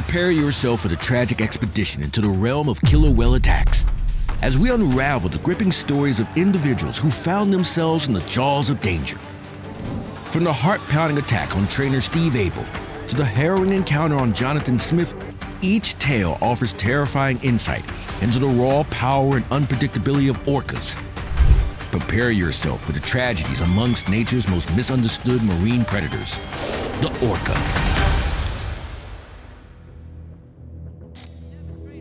prepare yourself for the tragic expedition into the realm of killer whale attacks, as we unravel the gripping stories of individuals who found themselves in the jaws of danger. From the heart-pounding attack on trainer Steve Aibel to the harrowing encounter on Jonathan Smith, each tale offers terrifying insight into the raw power and unpredictability of orcas. Prepare yourself for the tragedies amongst nature's most misunderstood marine predators, the orca.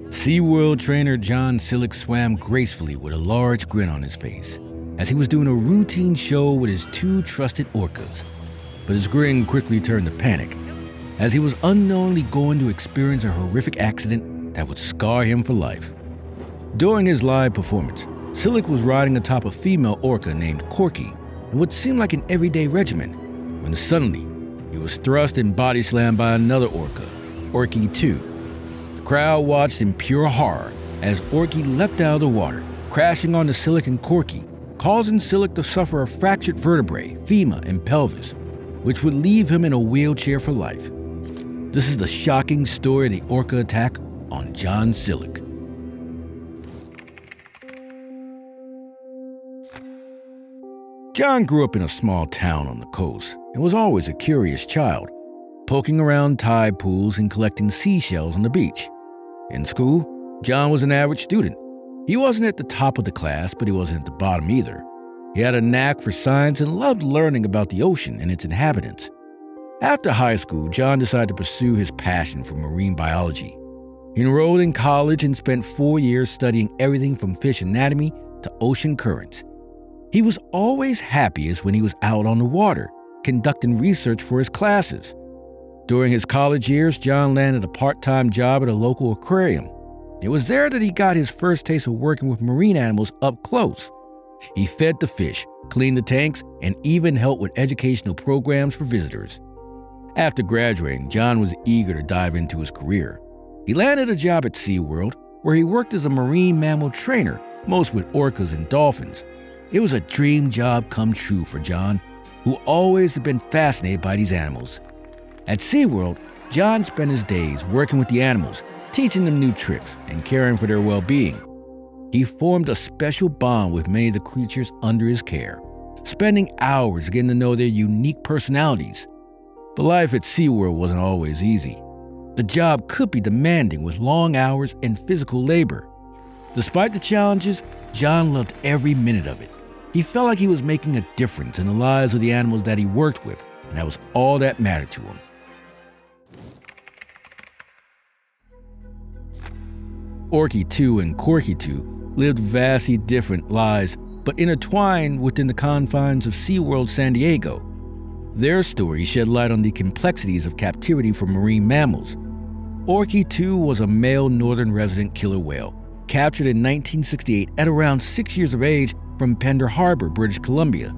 SeaWorld trainer John Sillick swam gracefully with a large grin on his face as he was doing a routine show with his two trusted orcas. But his grin quickly turned to panic as he was unknowingly going to experience a horrific accident that would scar him for life. During his live performance, Sillick was riding atop a female orca named Corky in what seemed like an everyday regimen, when suddenly he was thrust and body slammed by another orca, Orky II. The crowd watched in pure horror as Orky leapt out of the water, crashing onto Sillick and Corky, causing Sillick to suffer a fractured vertebrae, femur, and pelvis, which would leave him in a wheelchair for life. This is the shocking story of the orca attack on John Sillick. John grew up in a small town on the coast and was always a curious child, poking around tide pools and collecting seashells on the beach. In school, John was an average student. He wasn't at the top of the class, but he wasn't at the bottom either. He had a knack for science and loved learning about the ocean and its inhabitants. After high school, John decided to pursue his passion for marine biology. He enrolled in college and spent 4 years studying everything from fish anatomy to ocean currents. He was always happiest when he was out on the water, conducting research for his classes. During his college years, John landed a part-time job at a local aquarium. It was there that he got his first taste of working with marine animals up close. He fed the fish, cleaned the tanks, and even helped with educational programs for visitors. After graduating, John was eager to dive into his career. He landed a job at SeaWorld, where he worked as a marine mammal trainer, most with orcas and dolphins. It was a dream job come true for John, who always had been fascinated by these animals. At SeaWorld, John spent his days working with the animals, teaching them new tricks, and caring for their well-being. He formed a special bond with many of the creatures under his care, spending hours getting to know their unique personalities. But life at SeaWorld wasn't always easy. The job could be demanding with long hours and physical labor. Despite the challenges, John loved every minute of it. He felt like he was making a difference in the lives of the animals that he worked with, and that was all that mattered to him. Orky II and Corky II lived vastly different lives, but intertwined within the confines of SeaWorld San Diego. Their story shed light on the complexities of captivity for marine mammals. Orky II was a male northern resident killer whale, captured in 1968 at around 6 years of age from Pender Harbor, British Columbia.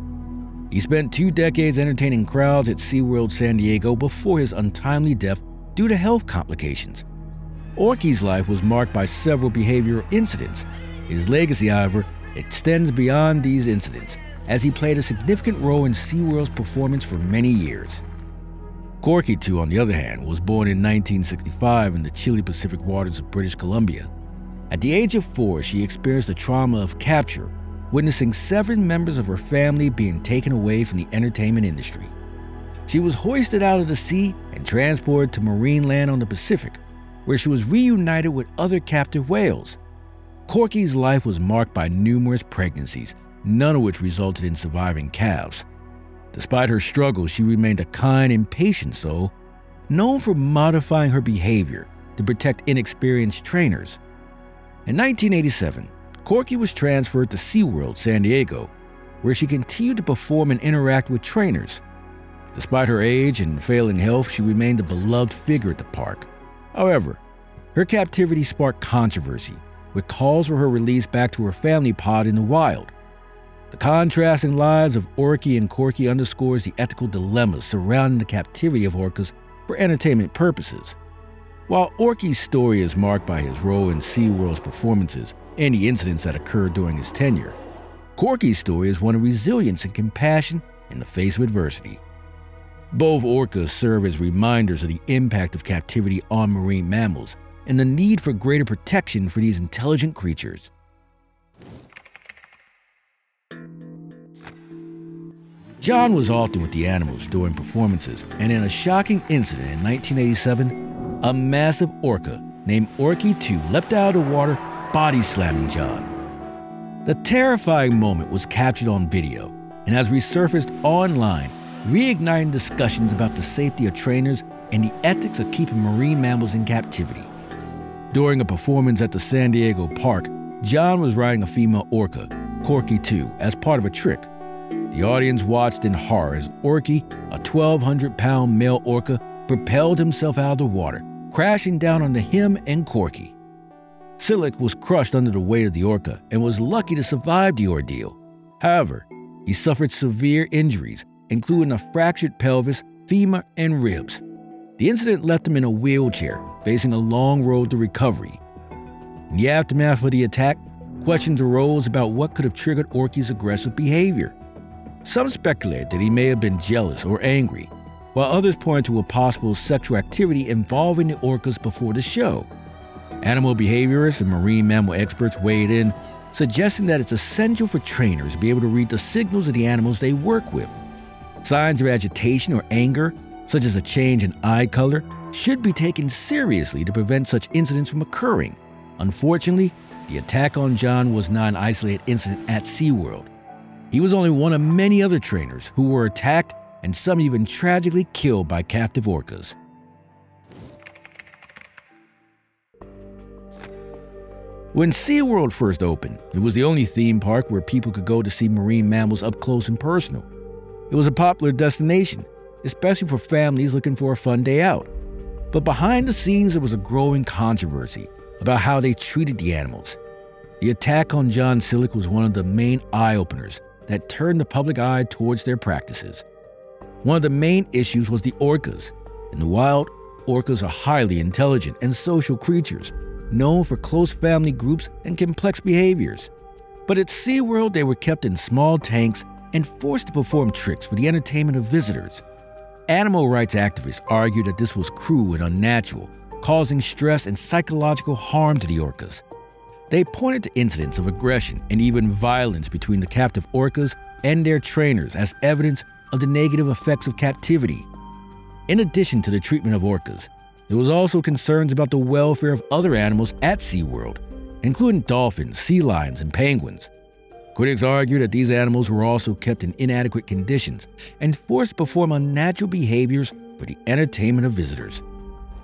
He spent 2 decades entertaining crowds at SeaWorld San Diego before his untimely death due to health complications. Orky's life was marked by several behavioral incidents. His legacy, however, extends beyond these incidents, as he played a significant role in SeaWorld's performance for many years. Corky II, on the other hand, was born in 1965 in the chilly Pacific waters of British Columbia. At the age of 4, she experienced the trauma of capture, witnessing 7 members of her family being taken away from the entertainment industry. She was hoisted out of the sea and transported to Marine Land on the Pacific, where she was reunited with other captive whales. Corky's life was marked by numerous pregnancies, none of which resulted in surviving calves. Despite her struggles, she remained a kind and patient soul, known for modifying her behavior to protect inexperienced trainers. In 1987, Corky was transferred to SeaWorld San Diego, where she continued to perform and interact with trainers. Despite her age and failing health, she remained a beloved figure at the park. However, her captivity sparked controversy, with calls for her release back to her family pod in the wild. The contrasting lives of Orky and Corky underscores the ethical dilemmas surrounding the captivity of orcas for entertainment purposes. While Orky's story is marked by his role in SeaWorld's performances and the incidents that occurred during his tenure, Corky's story is one of resilience and compassion in the face of adversity. Both orcas serve as reminders of the impact of captivity on marine mammals and the need for greater protection for these intelligent creatures. John was often with the animals during performances, and in a shocking incident in 1987, a massive orca named Orky II leapt out of the water, body slamming John. The terrifying moment was captured on video and has resurfaced online, reigniting discussions about the safety of trainers and the ethics of keeping marine mammals in captivity. During a performance at the San Diego park, John was riding a female orca, Corky II, as part of a trick. The audience watched in horror as Orky, a 1,200-pound male orca, propelled himself out of the water, crashing down onto him and Corky. Sillick was crushed under the weight of the orca and was lucky to survive the ordeal. However, he suffered severe injuries, including a fractured pelvis, femur, and ribs. The incident left him in a wheelchair, facing a long road to recovery. In the aftermath of the attack, questions arose about what could have triggered Orky's aggressive behavior. Some speculated that he may have been jealous or angry, while others pointed to a possible sexual activity involving the orcas before the show. Animal behaviorists and marine mammal experts weighed in, suggesting that it's essential for trainers to be able to read the signals of the animals they work with. Signs of agitation or anger, such as a change in eye color, should be taken seriously to prevent such incidents from occurring. Unfortunately, the attack on John was not an isolated incident at SeaWorld. He was only one of many other trainers who were attacked and some even tragically killed by captive orcas. When SeaWorld first opened, it was the only theme park where people could go to see marine mammals up close and personal. It was a popular destination, especially for families looking for a fun day out. But behind the scenes, there was a growing controversy about how they treated the animals. The attack on John Sillick was one of the main eye-openers that turned the public eye towards their practices. One of the main issues was the orcas. In the wild, orcas are highly intelligent and social creatures, known for close family groups and complex behaviors. But at SeaWorld, they were kept in small tanks and forced to perform tricks for the entertainment of visitors. Animal rights activists argued that this was cruel and unnatural, causing stress and psychological harm to the orcas. They pointed to incidents of aggression and even violence between the captive orcas and their trainers as evidence of the negative effects of captivity. In addition to the treatment of orcas, there was also concerns about the welfare of other animals at SeaWorld, including dolphins, sea lions, and penguins. Critics argued that these animals were also kept in inadequate conditions and forced to perform unnatural behaviors for the entertainment of visitors.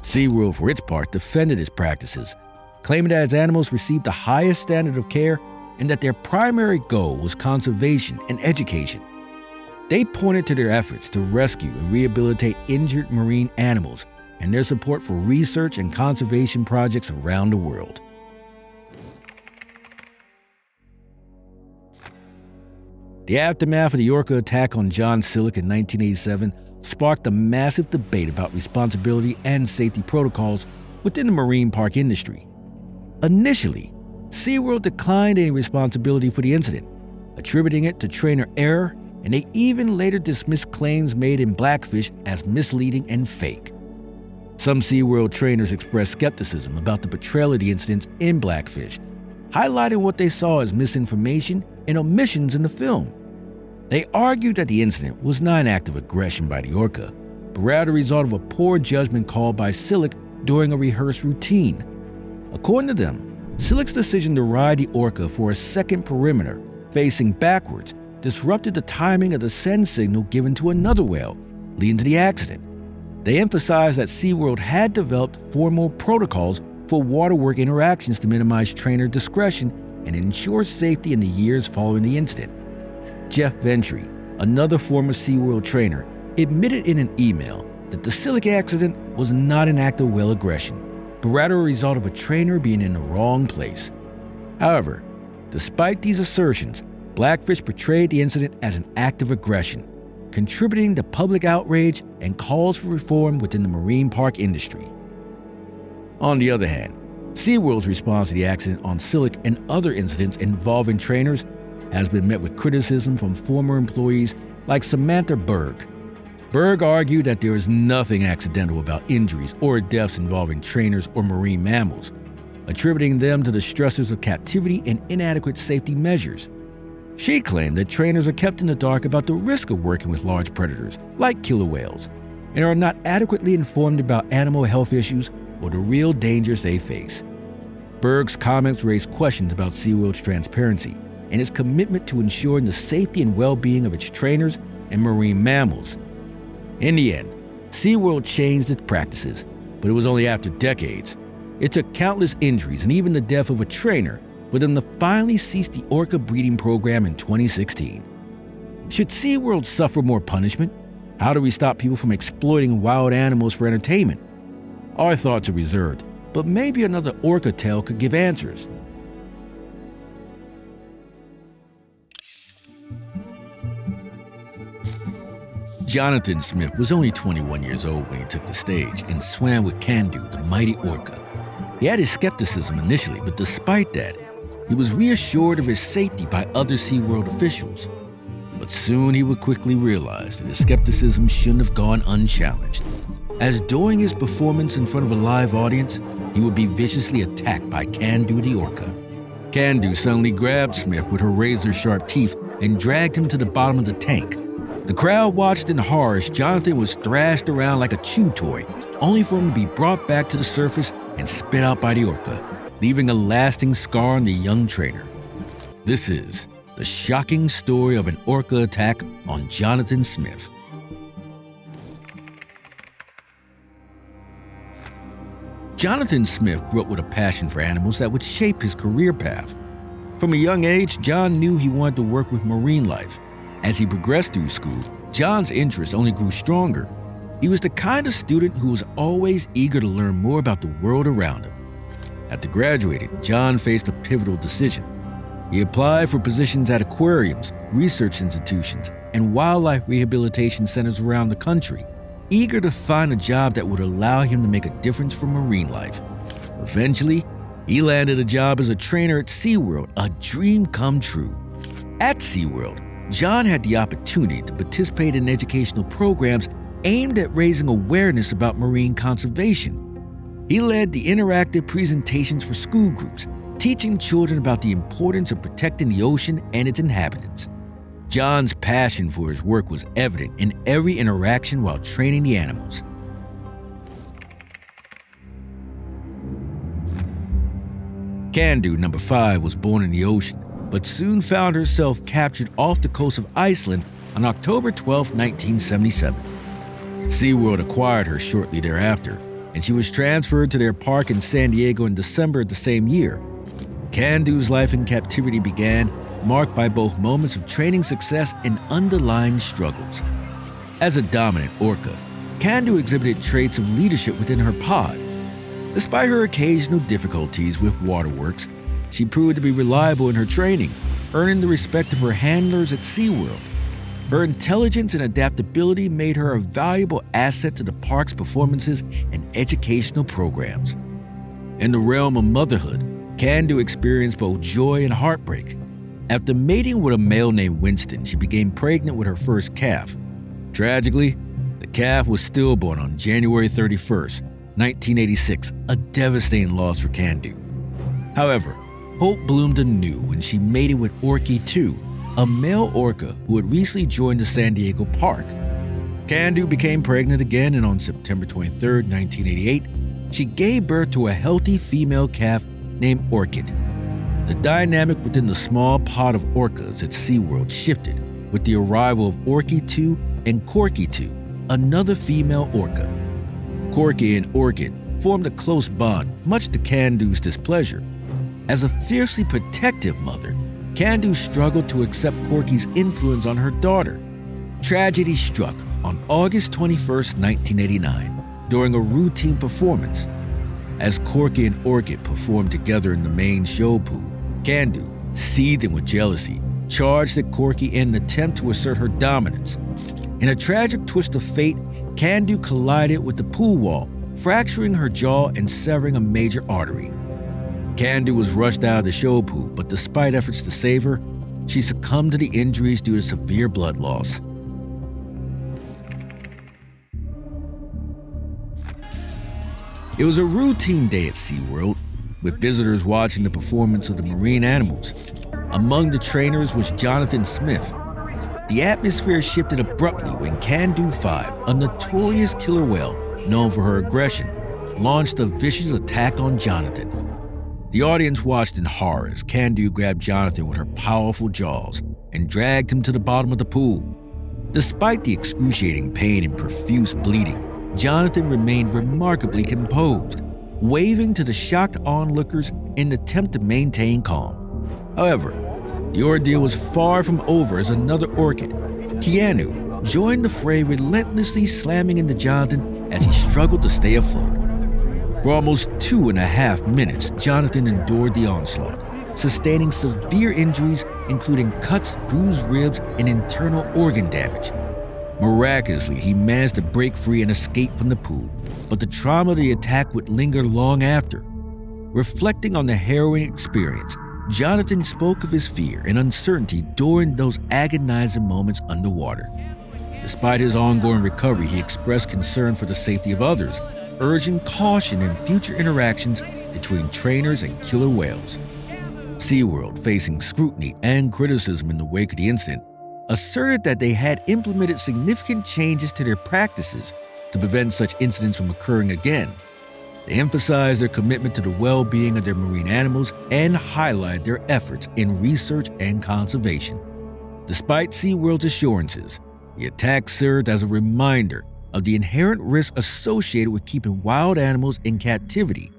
SeaWorld, for its part, defended its practices, claiming that its animals received the highest standard of care and that their primary goal was conservation and education. They pointed to their efforts to rescue and rehabilitate injured marine animals and their support for research and conservation projects around the world. The aftermath of the orca attack on John Sillick in 1987 sparked a massive debate about responsibility and safety protocols within the marine park industry. Initially, SeaWorld declined any responsibility for the incident, attributing it to trainer error, and they even later dismissed claims made in Blackfish as misleading and fake. Some SeaWorld trainers expressed skepticism about the portrayal of the incidents in Blackfish, highlighting what they saw as misinformation and omissions in the film. They argued that the incident was not an act of aggression by the orca, but rather a result of a poor judgment called by Sillick during a rehearsed routine. According to them, Sillick's decision to ride the orca for a second perimeter, facing backwards, disrupted the timing of the send signal given to another whale, leading to the accident. They emphasized that SeaWorld had developed formal protocols for waterwork interactions to minimize trainer discretion and ensure safety in the years following the incident. Jeff Ventry, another former SeaWorld trainer, admitted in an email that the Sillick accident was not an act of whale aggression, but rather a result of a trainer being in the wrong place. However, despite these assertions, Blackfish portrayed the incident as an act of aggression, contributing to public outrage and calls for reform within the marine park industry. On the other hand, SeaWorld's response to the accident on Sillick and other incidents involving trainers has been met with criticism from former employees like Samantha Berg. Berg argued that there is nothing accidental about injuries or deaths involving trainers or marine mammals, attributing them to the stressors of captivity and inadequate safety measures. She claimed that trainers are kept in the dark about the risk of working with large predators, like killer whales, and are not adequately informed about animal health issues or the real dangers they face. Berg's comments raise questions about SeaWorld's transparency and its commitment to ensuring the safety and well-being of its trainers and marine mammals. In the end, SeaWorld changed its practices, but it was only after decades. It took countless injuries and even the death of a trainer for them to finally cease the orca breeding program in 2016. Should SeaWorld suffer more punishment? How do we stop people from exploiting wild animals for entertainment? Our thoughts are reserved, but maybe another orca tale could give answers. Jonathan Smith was only 21 years old when he took the stage and swam with Kandu, the mighty orca. He had his skepticism initially, but despite that, he was reassured of his safety by other SeaWorld officials. But soon he would quickly realize that his skepticism shouldn't have gone unchallenged, as during his performance in front of a live audience, he would be viciously attacked by Kandu the orca. Kandu suddenly grabbed Smith with her razor-sharp teeth and dragged him to the bottom of the tank. The crowd watched in horror as Jonathan was thrashed around like a chew toy, only for him to be brought back to the surface and spit out by the orca, leaving a lasting scar on the young trainer. This is the shocking story of an orca attack on Jonathan Smith. Jonathan Smith grew up with a passion for animals that would shape his career path. From a young age, John knew he wanted to work with marine life. As he progressed through school, John's interest only grew stronger. He was the kind of student who was always eager to learn more about the world around him. After graduating, John faced a pivotal decision. He applied for positions at aquariums, research institutions, and wildlife rehabilitation centers around the country, eager to find a job that would allow him to make a difference for marine life. Eventually, he landed a job as a trainer at SeaWorld, a dream come true. At SeaWorld, John had the opportunity to participate in educational programs aimed at raising awareness about marine conservation. He led the interactive presentations for school groups, teaching children about the importance of protecting the ocean and its inhabitants. John's passion for his work was evident in every interaction while training the animals. Kandu, number 5, was born in the ocean, but soon found herself captured off the coast of Iceland on October 12, 1977. SeaWorld acquired her shortly thereafter, and she was transferred to their park in San Diego in December of the same year. Kandu's life in captivity began, marked by both moments of training success and underlying struggles. As a dominant orca, Kandu exhibited traits of leadership within her pod. Despite her occasional difficulties with waterworks, she proved to be reliable in her training, earning the respect of her handlers at SeaWorld. Her intelligence and adaptability made her a valuable asset to the park's performances and educational programs. In the realm of motherhood, Kandu experienced both joy and heartbreak. After mating with a male named Winston, she became pregnant with her first calf. Tragically, the calf was stillborn on January 31, 1986, a devastating loss for Kandu. However, hope bloomed anew when she mated with Orky II, a male orca who had recently joined the San Diego park. Kandu became pregnant again, and on September 23, 1988, she gave birth to a healthy female calf named Orchid. The dynamic within the small pod of orcas at SeaWorld shifted with the arrival of Orky II and Corky II, another female orca. Corky and Orchid formed a close bond, much to Kandu's displeasure. As a fiercely protective mother, Kandu struggled to accept Corky's influence on her daughter. Tragedy struck on August 21, 1989, during a routine performance. As Corky and Orchid performed together in the main show pool, Kandu, seething with jealousy, charged at Corky in an attempt to assert her dominance. In a tragic twist of fate, Kandu collided with the pool wall, fracturing her jaw and severing a major artery. Kandu was rushed out of the show pool, but despite efforts to save her, she succumbed to the injuries due to severe blood loss. It was a routine day at SeaWorld, with visitors watching the performance of the marine animals. Among the trainers was Jonathan Smith. The atmosphere shifted abruptly when Kandu 5, a notorious killer whale known for her aggression, launched a vicious attack on Jonathan. The audience watched in horror as Kandu grabbed Jonathan with her powerful jaws and dragged him to the bottom of the pool. Despite the excruciating pain and profuse bleeding, Jonathan remained remarkably composed, waving to the shocked onlookers in an attempt to maintain calm. However, the ordeal was far from over as another orchid, Keanu, joined the fray, relentlessly slamming into Jonathan as he struggled to stay afloat. For almost 2.5 minutes, Jonathan endured the onslaught, sustaining severe injuries including cuts, bruised ribs, and internal organ damage. Miraculously, he managed to break free and escape from the pool, but the trauma of the attack would linger long after. Reflecting on the harrowing experience, Jonathan spoke of his fear and uncertainty during those agonizing moments underwater. Despite his ongoing recovery, he expressed concern for the safety of others, urging caution in future interactions between trainers and killer whales. SeaWorld, facing scrutiny and criticism in the wake of the incident, asserted that they had implemented significant changes to their practices to prevent such incidents from occurring again. They emphasized their commitment to the well-being of their marine animals and highlighted their efforts in research and conservation. Despite SeaWorld's assurances, the attack served as a reminder of the inherent risks associated with keeping wild animals in captivity.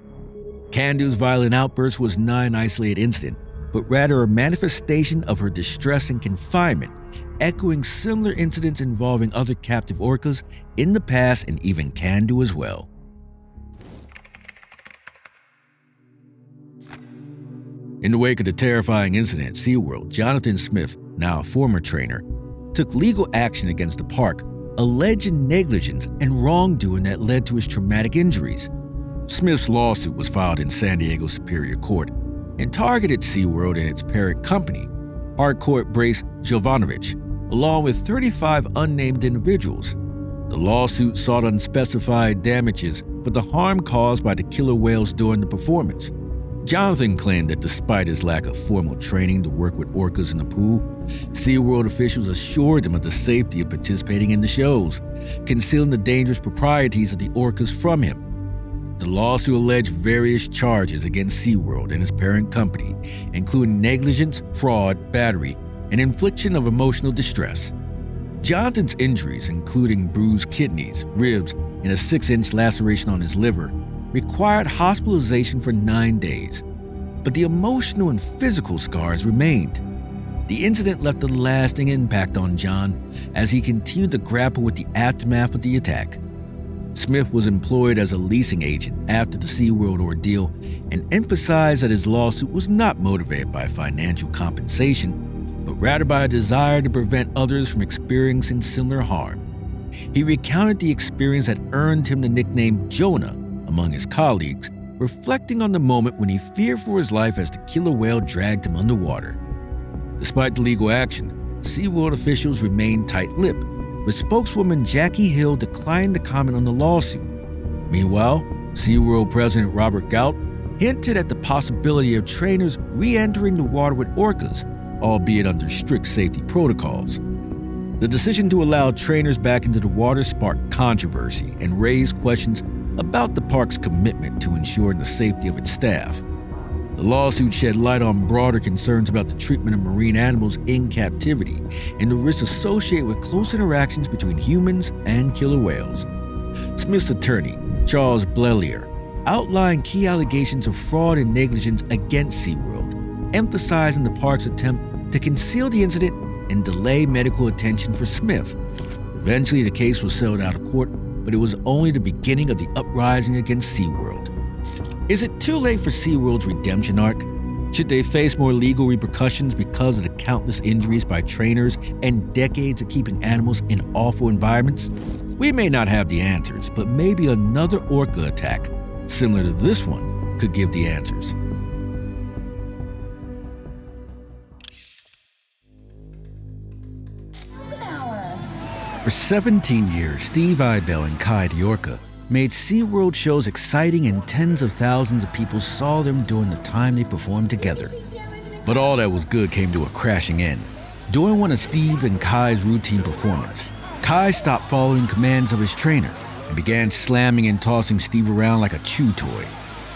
Kandu's violent outburst was not an isolated incident, but rather a manifestation of her distress and confinement, echoing similar incidents involving other captive orcas in the past and even Kandu as well. In the wake of the terrifying incident at SeaWorld, Jonathan Smith, now a former trainer, took legal action against the park, alleging negligence and wrongdoing that led to his traumatic injuries. Smith's lawsuit was filed in San Diego Superior Court and targeted SeaWorld and its parent company, Harcourt Brace Jovanovich, along with 35 unnamed individuals. The lawsuit sought unspecified damages for the harm caused by the killer whales during the performance. Jonathan claimed that despite his lack of formal training to work with orcas in the pool, SeaWorld officials assured him of the safety of participating in the shows, concealing the dangerous proprieties of the orcas from him. The lawsuit alleged various charges against SeaWorld and its parent company, including negligence, fraud, battery, and infliction of emotional distress. Jonathan's injuries, including bruised kidneys, ribs, and a 6-inch laceration on his liver, required hospitalization for 9 days, but the emotional and physical scars remained. The incident left a lasting impact on John as he continued to grapple with the aftermath of the attack. Smith was employed as a leasing agent after the SeaWorld ordeal and emphasized that his lawsuit was not motivated by financial compensation, but rather by a desire to prevent others from experiencing similar harm. He recounted the experience that earned him the nickname Jonah among his colleagues, reflecting on the moment when he feared for his life as the killer whale dragged him underwater. Despite the legal action, SeaWorld officials remained tight-lipped, with spokeswoman Jackie Hill declining to comment on the lawsuit. Meanwhile, SeaWorld President Robert Gault hinted at the possibility of trainers re-entering the water with orcas, albeit under strict safety protocols. The decision to allow trainers back into the water sparked controversy and raised questions about the park's commitment to ensuring the safety of its staff. The lawsuit shed light on broader concerns about the treatment of marine animals in captivity and the risks associated with close interactions between humans and killer whales. Smith's attorney, Charles Blelier, outlined key allegations of fraud and negligence against SeaWorld, emphasizing the park's attempt to conceal the incident and delay medical attention for Smith. Eventually, the case was settled out of court, but it was only the beginning of the uprising against SeaWorld. Is it too late for SeaWorld's redemption arc? Should they face more legal repercussions because of the countless injuries by trainers and decades of keeping animals in awful environments? We may not have the answers, but maybe another orca attack, similar to this one, could give the answers. For 17 years, Steve Aibel and Kai the orca made SeaWorld shows exciting, and tens of thousands of people saw them during the time they performed together. But all that was good came to a crashing end. During one of Steve and Kai's routine performance, Kai stopped following commands of his trainer and began slamming and tossing Steve around like a chew toy,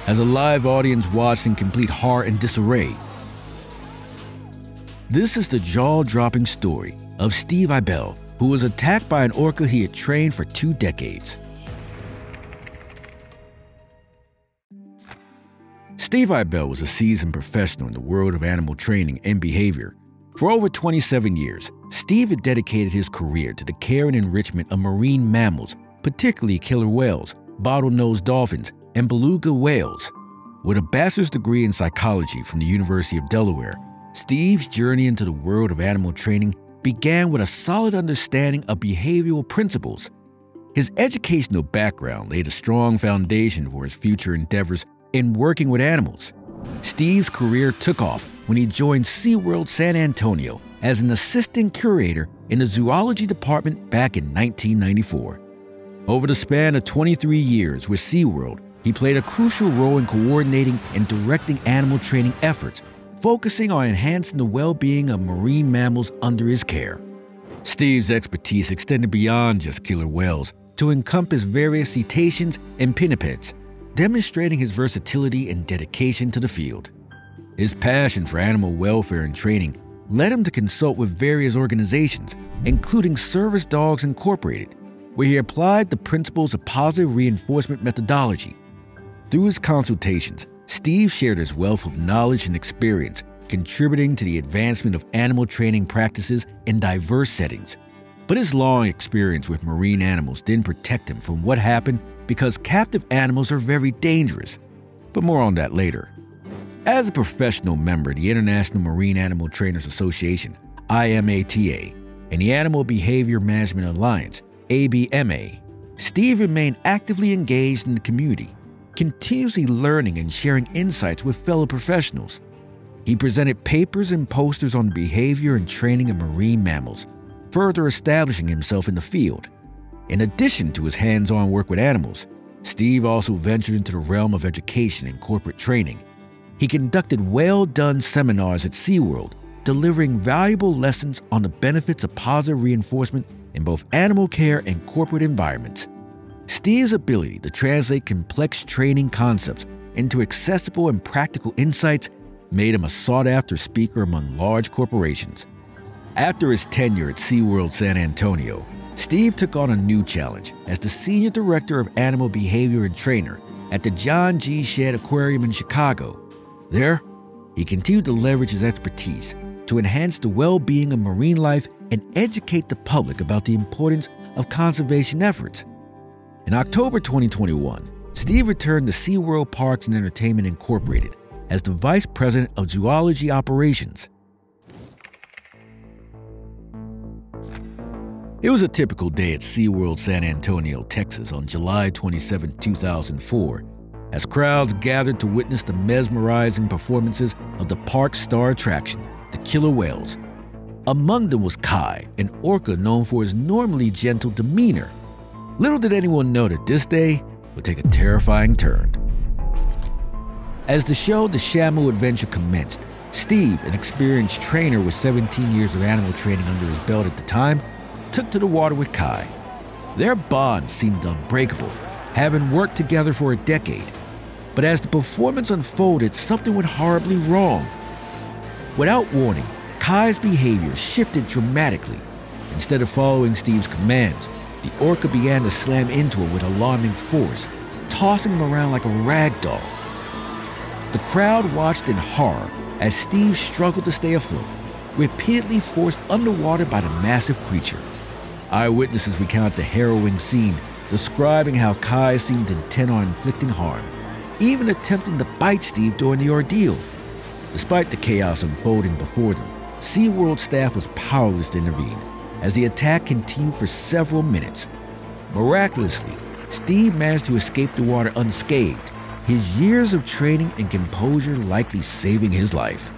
as a live audience watched in complete horror and disarray. This is the jaw-dropping story of Steve Aibel, who was attacked by an orca he had trained for 2 decades. Steve Aibel was a seasoned professional in the world of animal training and behavior. For over 27 years, Steve had dedicated his career to the care and enrichment of marine mammals, particularly killer whales, bottlenose dolphins, and beluga whales. With a bachelor's degree in psychology from the University of Delaware, Steve's journey into the world of animal training began with a solid understanding of behavioral principles. His educational background laid a strong foundation for his future endeavors in working with animals. Steve's career took off when he joined SeaWorld San Antonio as an assistant curator in the zoology department back in 1994. Over the span of 23 years with SeaWorld, he played a crucial role in coordinating and directing animal training efforts, focusing on enhancing the well-being of marine mammals under his care. Steve's expertise extended beyond just killer whales to encompass various cetaceans and pinnipeds, demonstrating his versatility and dedication to the field. His passion for animal welfare and training led him to consult with various organizations, including Service Dogs Incorporated, where he applied the principles of positive reinforcement methodology. Through his consultations, Steve shared his wealth of knowledge and experience, contributing to the advancement of animal training practices in diverse settings. But his long experience with marine animals didn't protect him from what happened, because captive animals are very dangerous. But more on that later. As a professional member of the International Marine Animal Trainers Association, IMATA, and the Animal Behavior Management Alliance, ABMA, Steve remained actively engaged in the community, continuously learning and sharing insights with fellow professionals. He presented papers and posters on the behavior and training of marine mammals, further establishing himself in the field. In addition to his hands-on work with animals, Steve also ventured into the realm of education and corporate training. He conducted well-done seminars at SeaWorld, delivering valuable lessons on the benefits of positive reinforcement in both animal care and corporate environments. Steve's ability to translate complex training concepts into accessible and practical insights made him a sought-after speaker among large corporations. After his tenure at SeaWorld San Antonio, Steve took on a new challenge as the Senior Director of Animal Behavior and Trainer at the John G. Shedd Aquarium in Chicago. There, he continued to leverage his expertise to enhance the well-being of marine life and educate the public about the importance of conservation efforts. In October 2021, Steve returned to SeaWorld Parks and Entertainment Incorporated as the Vice President of Zoology Operations. It was a typical day at SeaWorld San Antonio, Texas on July 27, 2004, as crowds gathered to witness the mesmerizing performances of the park's star attraction, the killer whales. Among them was Kai, an orca known for his normally gentle demeanor. Little did anyone know that this day would take a terrifying turn. As the show, The Shamu Adventure commenced, Steve, an experienced trainer with 17 years of animal training under his belt at the time, took to the water with Kai. Their bond seemed unbreakable, having worked together for a decade. But as the performance unfolded, something went horribly wrong. Without warning, Kai's behavior shifted dramatically. Instead of following Steve's commands, the orca began to slam into him with alarming force, tossing him around like a rag doll. The crowd watched in horror as Steve struggled to stay afloat, repeatedly forced underwater by the massive creature. Eyewitnesses recount the harrowing scene, describing how Kai seemed intent on inflicting harm, even attempting to bite Steve during the ordeal. Despite the chaos unfolding before them, SeaWorld staff was powerless to intervene, as the attack continued for several minutes. Miraculously, Steve managed to escape the water unscathed, his years of training and composure likely saving his life.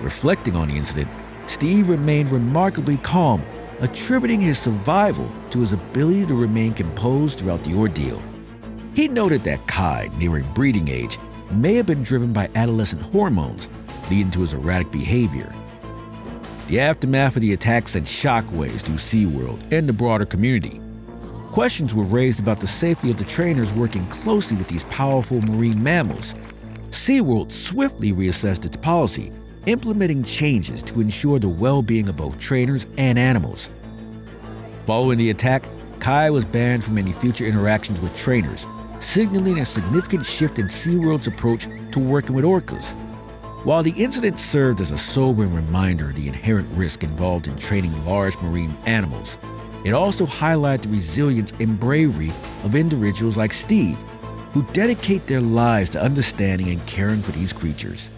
Reflecting on the incident, Steve remained remarkably calm, attributing his survival to his ability to remain composed throughout the ordeal. He noted that Kai, nearing breeding age, may have been driven by adolescent hormones, leading to his erratic behavior. The aftermath of the attack sent shockwaves through SeaWorld and the broader community. Questions were raised about the safety of the trainers working closely with these powerful marine mammals. SeaWorld swiftly reassessed its policy, implementing changes to ensure the well-being of both trainers and animals. Following the attack, Kai was banned from any future interactions with trainers, signaling a significant shift in SeaWorld's approach to working with orcas. While the incident served as a sobering reminder of the inherent risk involved in training large marine animals, it also highlighted the resilience and bravery of individuals like Steve, who dedicate their lives to understanding and caring for these creatures.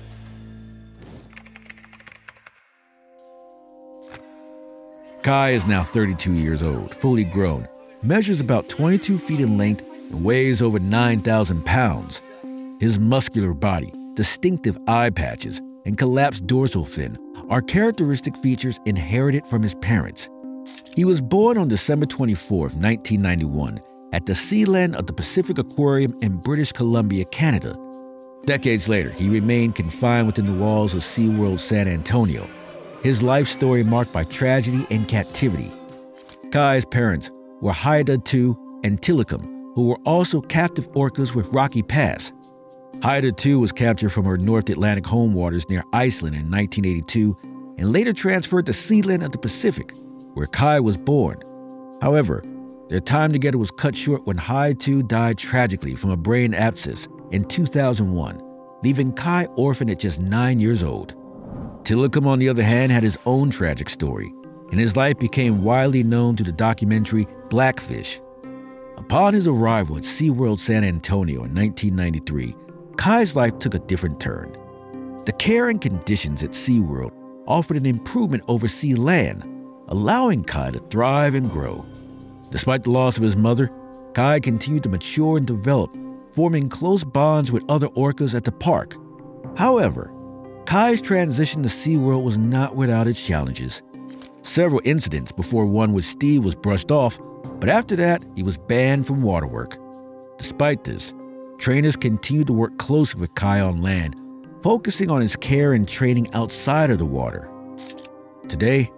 Kai is now 32 years old, fully grown, measures about 22 feet in length, and weighs over 9,000 pounds. His muscular body, distinctive eye patches, and collapsed dorsal fin are characteristic features inherited from his parents. He was born on December 24, 1991, at the Sealand of the Pacific Aquarium in British Columbia, Canada. Decades later, he remained confined within the walls of SeaWorld San Antonio, his life story marked by tragedy and captivity. Kai's parents were Haida II and Tilikum, who were also captive orcas with Rocky Pass. Haida II was captured from her North Atlantic home waters near Iceland in 1982 and later transferred to Sealand of the Pacific, where Kai was born. However, their time together was cut short when Haida II died tragically from a brain abscess in 2001, leaving Kai orphaned at just 9 years old. Tilikum, on the other hand, had his own tragic story, and his life became widely known through the documentary Blackfish. Upon his arrival at SeaWorld San Antonio in 1993, Kai's life took a different turn. The care and conditions at SeaWorld offered an improvement over Sealand, allowing Kai to thrive and grow. Despite the loss of his mother, Kai continued to mature and develop, forming close bonds with other orcas at the park. However, Kai's transition to SeaWorld was not without its challenges. Several incidents before one with Steve was brushed off, but after that, he was banned from waterwork. Despite this, trainers continued to work closely with Kai on land, focusing on his care and training outside of the water. Today,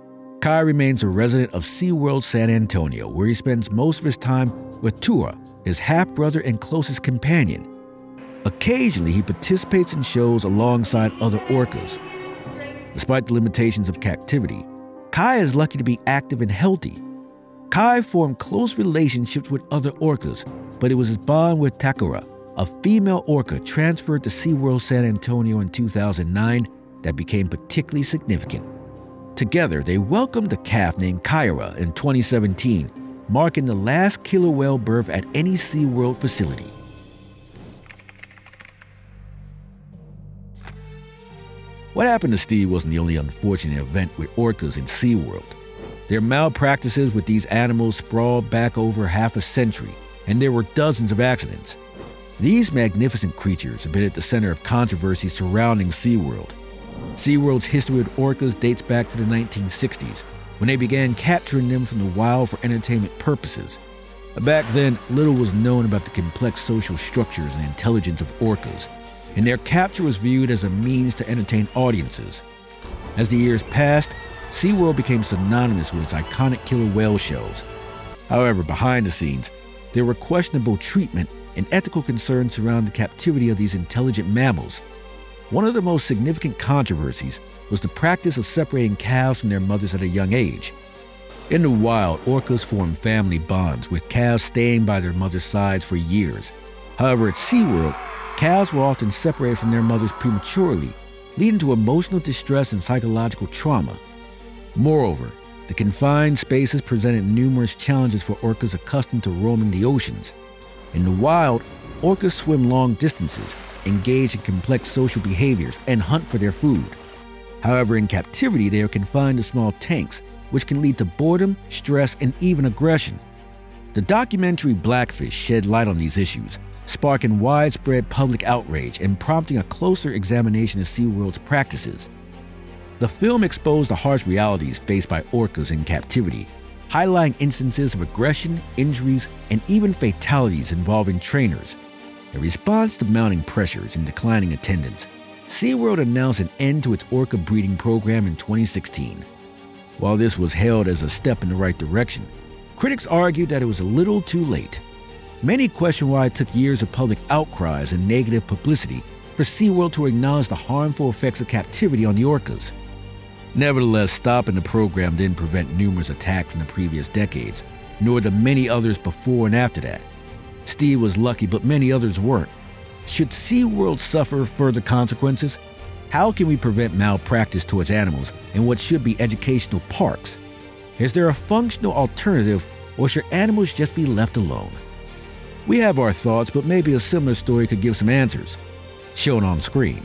Kai remains a resident of SeaWorld San Antonio, where he spends most of his time with Tura, his half-brother and closest companion. Occasionally, he participates in shows alongside other orcas. Despite the limitations of captivity, Kai is lucky to be active and healthy. Kai formed close relationships with other orcas, but it was his bond with Takara, a female orca transferred to SeaWorld San Antonio in 2009, that became particularly significant. Together, they welcomed a calf named Kyra in 2017, marking the last killer whale birth at any SeaWorld facility. What happened to Steve wasn't the only unfortunate event with orcas in SeaWorld. Their malpractices with these animals sprawled back over half a century, and there were dozens of accidents. These magnificent creatures have been at the center of controversy surrounding SeaWorld. SeaWorld's history with orcas dates back to the 1960s, when they began capturing them from the wild for entertainment purposes. Back then, little was known about the complex social structures and intelligence of orcas, and their capture was viewed as a means to entertain audiences. As the years passed, SeaWorld became synonymous with its iconic killer whale shows. However, behind the scenes, there were questionable treatment and ethical concerns surrounding the captivity of these intelligent mammals. One of the most significant controversies was the practice of separating calves from their mothers at a young age. In the wild, orcas form family bonds, with calves staying by their mother's sides for years. However, at SeaWorld, calves were often separated from their mothers prematurely, leading to emotional distress and psychological trauma. Moreover, the confined spaces presented numerous challenges for orcas accustomed to roaming the oceans. In the wild, orcas swim long distances, engage in complex social behaviors, and hunt for their food. However, in captivity, they are confined to small tanks, which can lead to boredom, stress, and even aggression. The documentary Blackfish shed light on these issues, sparking widespread public outrage and prompting a closer examination of SeaWorld's practices. The film exposed the harsh realities faced by orcas in captivity, highlighting instances of aggression, injuries, and even fatalities involving trainers. In response to mounting pressures and declining attendance, SeaWorld announced an end to its orca breeding program in 2016. While this was hailed as a step in the right direction, critics argued that it was a little too late. Many question why it took years of public outcries and negative publicity for SeaWorld to acknowledge the harmful effects of captivity on the orcas. Nevertheless, stopping the program didn't prevent numerous attacks in the previous decades, nor the many others before and after that. Steve was lucky, but many others weren't. Should SeaWorld suffer further consequences? How can we prevent malpractice towards animals in what should be educational parks? Is there a functional alternative, or should animals just be left alone? We have our thoughts, but maybe a similar story could give some answers. Shown on screen.